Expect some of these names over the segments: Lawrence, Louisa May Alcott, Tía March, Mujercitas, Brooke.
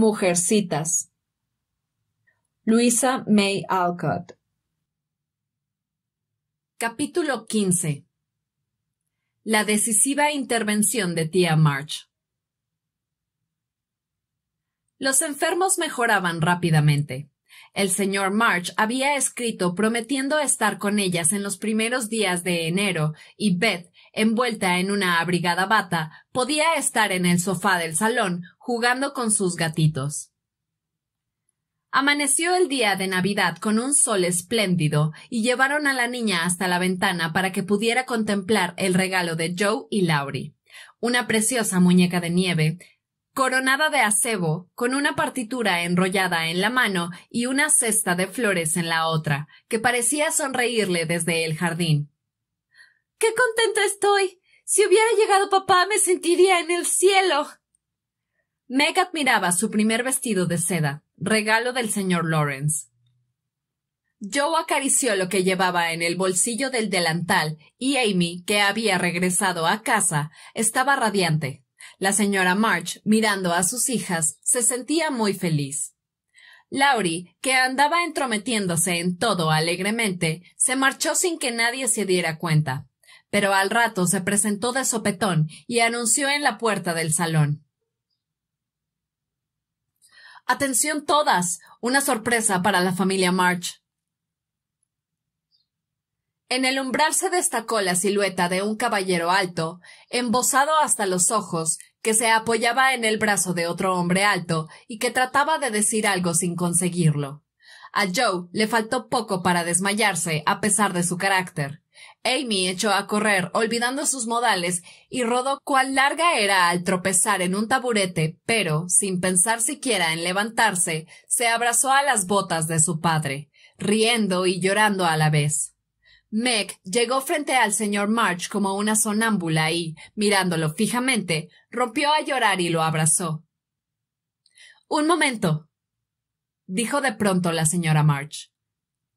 Mujercitas. Louisa May Alcott. Capítulo 15. La decisiva intervención de tía March. Los enfermos mejoraban rápidamente. El señor March había escrito prometiendo estar con ellas en los primeros días de enero y Beth, envuelta en una abrigada bata, podía estar en el sofá del salón jugando con sus gatitos. Amaneció el día de Navidad con un sol espléndido y llevaron a la niña hasta la ventana para que pudiera contemplar el regalo de Joe y Laurie, una preciosa muñeca de nieve, coronada de acebo, con una partitura enrollada en la mano y una cesta de flores en la otra, que parecía sonreírle desde el jardín. —¡Qué contenta estoy! Si hubiera llegado papá, me sentiría en el cielo. Meg admiraba su primer vestido de seda, regalo del señor Lawrence. Joe acarició lo que llevaba en el bolsillo del delantal y Amy, que había regresado a casa, estaba radiante. La señora March, mirando a sus hijas, se sentía muy feliz. Laurie, que andaba entrometiéndose en todo alegremente, se marchó sin que nadie se diera cuenta, pero al rato se presentó de sopetón y anunció en la puerta del salón: —¡Atención todas! Una sorpresa para la familia March. En el umbral se destacó la silueta de un caballero alto, embozado hasta los ojos, que se apoyaba en el brazo de otro hombre alto y que trataba de decir algo sin conseguirlo. A Joe le faltó poco para desmayarse, a pesar de su carácter. Amy echó a correr, olvidando sus modales, y rodó cuán larga era al tropezar en un taburete, pero, sin pensar siquiera en levantarse, se abrazó a las botas de su padre, riendo y llorando a la vez. Meg llegó frente al señor March como una sonámbula y, mirándolo fijamente, rompió a llorar y lo abrazó. —¡Un momento! —dijo de pronto la señora March—.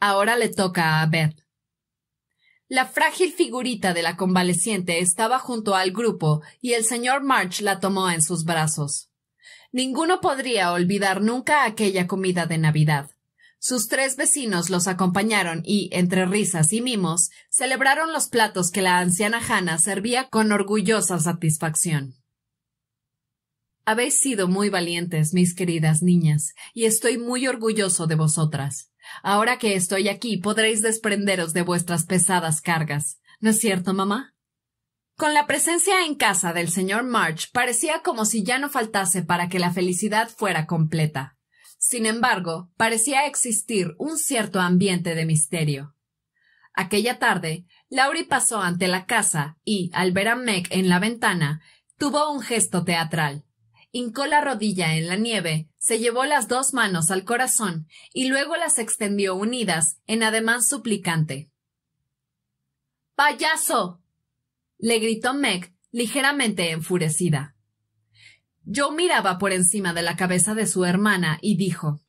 Ahora le toca a Beth. La frágil figurita de la convaleciente estaba junto al grupo y el señor March la tomó en sus brazos. Ninguno podría olvidar nunca aquella comida de Navidad. Sus tres vecinos los acompañaron y, entre risas y mimos, celebraron los platos que la anciana Hannah servía con orgullosa satisfacción. —Habéis sido muy valientes, mis queridas niñas, y estoy muy orgulloso de vosotras. Ahora que estoy aquí podréis desprenderos de vuestras pesadas cargas. ¿No es cierto, mamá? Con la presencia en casa del señor March parecía como si ya no faltase para que la felicidad fuera completa. Sin embargo, parecía existir un cierto ambiente de misterio. Aquella tarde, Laurie pasó ante la casa y, al ver a Meg en la ventana, tuvo un gesto teatral. Hincó la rodilla en la nieve, se llevó las dos manos al corazón y luego las extendió unidas en ademán suplicante. —¡Payaso! —le gritó Meg, ligeramente enfurecida. Joe miraba por encima de la cabeza de su hermana y dijo: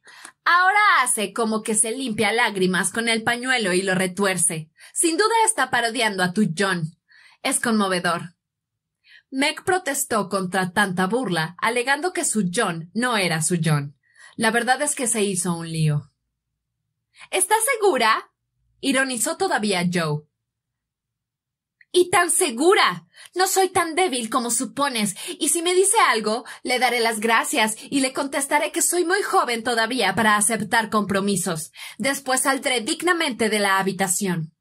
—Ahora hace como que se limpia lágrimas con el pañuelo y lo retuerce. Sin duda está parodiando a tu John. Es conmovedor. Meg protestó contra tanta burla, alegando que su John no era su John. La verdad es que se hizo un lío. —¿Estás segura? —ironizó todavía Joe. —¡Y tan segura! No soy tan débil como supones, y si me dice algo, le daré las gracias y le contestaré que soy muy joven todavía para aceptar compromisos. Después saldré dignamente de la habitación.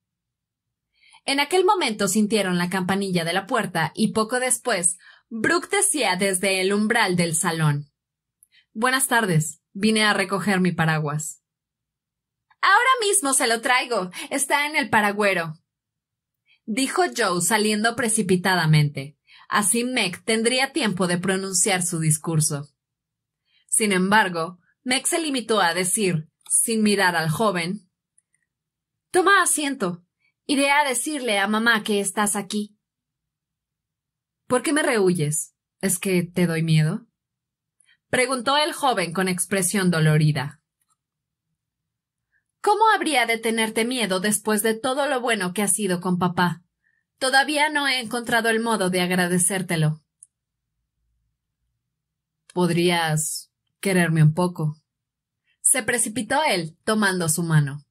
En aquel momento sintieron la campanilla de la puerta y poco después, Brooke decía desde el umbral del salón: —Buenas tardes. Vine a recoger mi paraguas. —Ahora mismo se lo traigo. Está en el paragüero —dijo Joe saliendo precipitadamente. Así Meg tendría tiempo de pronunciar su discurso. Sin embargo, Meg se limitó a decir, sin mirar al joven: —Toma asiento. Iré a decirle a mamá que estás aquí. —¿Por qué me rehuyes? ¿Es que te doy miedo? —preguntó el joven con expresión dolorida. —¿Cómo habría de tenerte miedo después de todo lo bueno que has sido con papá? Todavía no he encontrado el modo de agradecértelo. —¿Podrías quererme un poco. Se precipitó él, tomando su mano.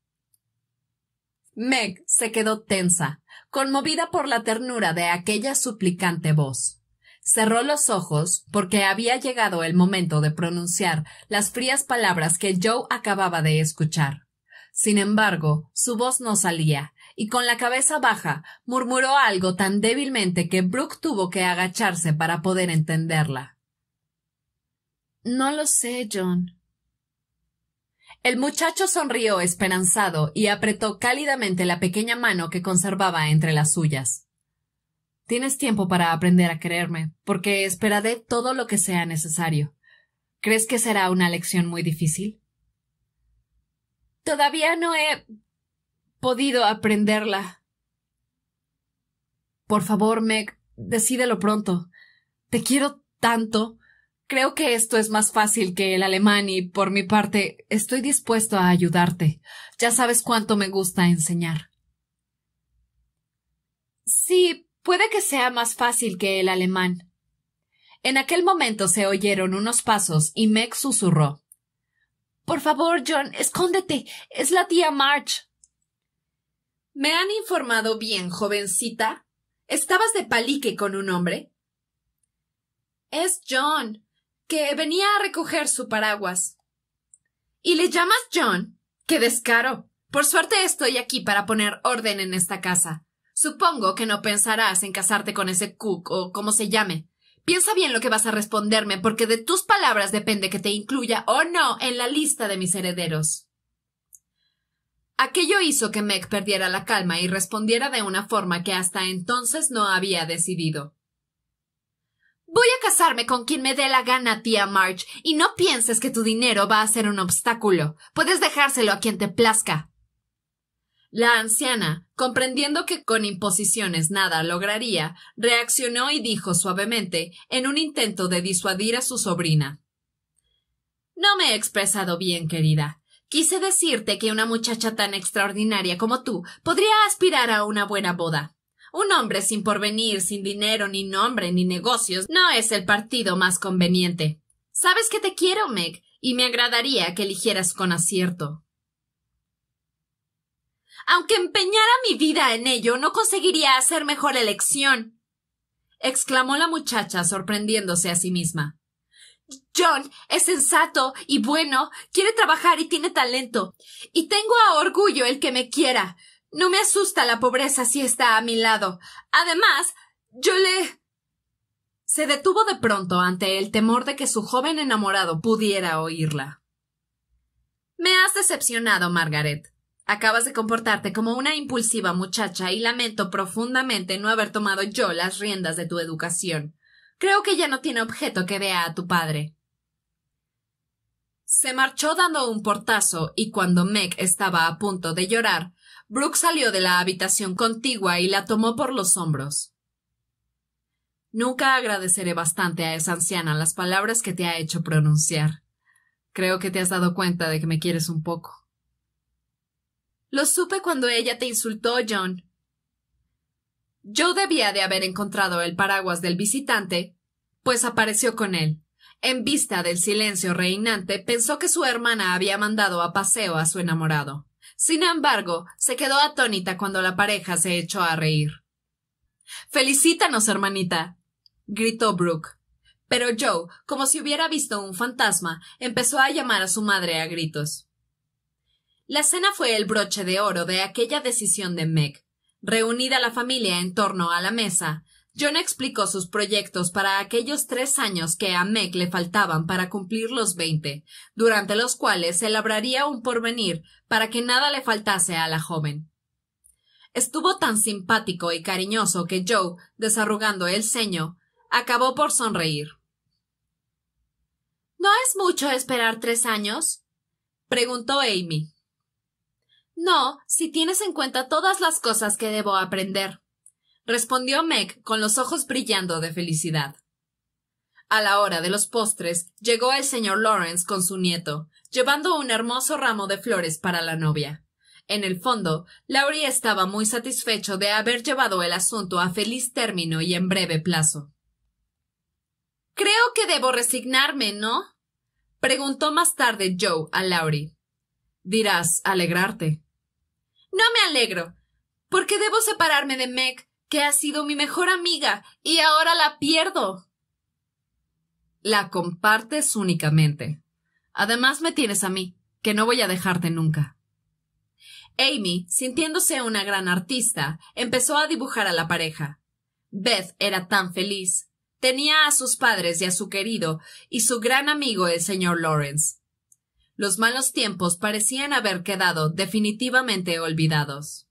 Meg se quedó tensa, conmovida por la ternura de aquella suplicante voz. Cerró los ojos porque había llegado el momento de pronunciar las frías palabras que Joe acababa de escuchar. Sin embargo, su voz no salía, y con la cabeza baja murmuró algo tan débilmente que Brooke tuvo que agacharse para poder entenderla. No lo sé, John. El muchacho sonrió esperanzado y apretó cálidamente la pequeña mano que conservaba entre las suyas. Tienes tiempo para aprender a creerme, porque esperaré todo lo que sea necesario. ¿Crees que será una lección muy difícil? Todavía no he podido aprenderla. Por favor, Meg, decídelo pronto. Te quiero tanto. Creo que esto es más fácil que el alemán y, por mi parte, estoy dispuesto a ayudarte. Ya sabes cuánto me gusta enseñar. Sí, puede que sea más fácil que el alemán. En aquel momento se oyeron unos pasos y Meg susurró. Por favor, John, escóndete. Es la tía March. ¿Me han informado bien, jovencita? ¿Estabas de palique con un hombre? Es John. Que venía a recoger su paraguas. ¿Y le llamas John? ¡Qué descaro! Por suerte estoy aquí para poner orden en esta casa. Supongo que no pensarás en casarte con ese Cook o como se llame. Piensa bien lo que vas a responderme, porque de tus palabras depende que te incluya o no en la lista de mis herederos. Aquello hizo que Meg perdiera la calma y respondiera de una forma que hasta entonces no había decidido. Voy a casarme con quien me dé la gana, tía March, y no pienses que tu dinero va a ser un obstáculo. Puedes dejárselo a quien te plazca. La anciana, comprendiendo que con imposiciones nada lograría, reaccionó y dijo suavemente, en un intento de disuadir a su sobrina. No me he expresado bien, querida. Quise decirte que una muchacha tan extraordinaria como tú podría aspirar a una buena boda. Un hombre sin porvenir, sin dinero, ni nombre, ni negocios, no es el partido más conveniente. Sabes que te quiero, Meg, y me agradaría que eligieras con acierto. Aunque empeñara mi vida en ello, no conseguiría hacer mejor elección, exclamó la muchacha, sorprendiéndose a sí misma. John es sensato y bueno, quiere trabajar y tiene talento, y tengo a orgullo el que me quiera. No me asusta la pobreza si está a mi lado. Además, yo le... Se detuvo de pronto ante el temor de que su joven enamorado pudiera oírla. Me has decepcionado, Margaret. Acabas de comportarte como una impulsiva muchacha y lamento profundamente no haber tomado yo las riendas de tu educación. Creo que ya no tiene objeto que vea a tu padre. Se marchó dando un portazo y cuando Meg estaba a punto de llorar, Brooke salió de la habitación contigua y la tomó por los hombros. Nunca agradeceré bastante a esa anciana las palabras que te ha hecho pronunciar. Creo que te has dado cuenta de que me quieres un poco. Lo supe cuando ella te insultó, John. Yo debía de haber encontrado el paraguas del visitante, pues apareció con él. En vista del silencio reinante, pensó que su hermana había mandado a paseo a su enamorado. Sin embargo, se quedó atónita cuando la pareja se echó a reír. —¡Felicítanos, hermanita! —gritó Brooke. Pero Joe, como si hubiera visto un fantasma, empezó a llamar a su madre a gritos. La cena fue el broche de oro de aquella decisión de Meg. Reunida la familia en torno a la mesa, John explicó sus proyectos para aquellos 3 años que a Meg le faltaban para cumplir los 20, durante los cuales se labraría un porvenir para que nada le faltase a la joven. Estuvo tan simpático y cariñoso que Joe, desarrugando el ceño, acabó por sonreír. —¿No es mucho esperar 3 años? —preguntó Amy. —No, si tienes en cuenta todas las cosas que debo aprender —respondió Meg con los ojos brillando de felicidad. A la hora de los postres, llegó el señor Lawrence con su nieto, llevando un hermoso ramo de flores para la novia. En el fondo, Laurie estaba muy satisfecho de haber llevado el asunto a feliz término y en breve plazo. —Creo que debo resignarme, ¿no? Preguntó más tarde Joe a Laurie. Dirás alegrarte. No me alegro, porque debo separarme de Meg, que ha sido mi mejor amiga, y ahora la pierdo. La compartes únicamente. Además me tienes a mí, que no voy a dejarte nunca. Amy, sintiéndose una gran artista, empezó a dibujar a la pareja. Beth era tan feliz. Tenía a sus padres y a su querido y su gran amigo el señor Lawrence. Los malos tiempos parecían haber quedado definitivamente olvidados.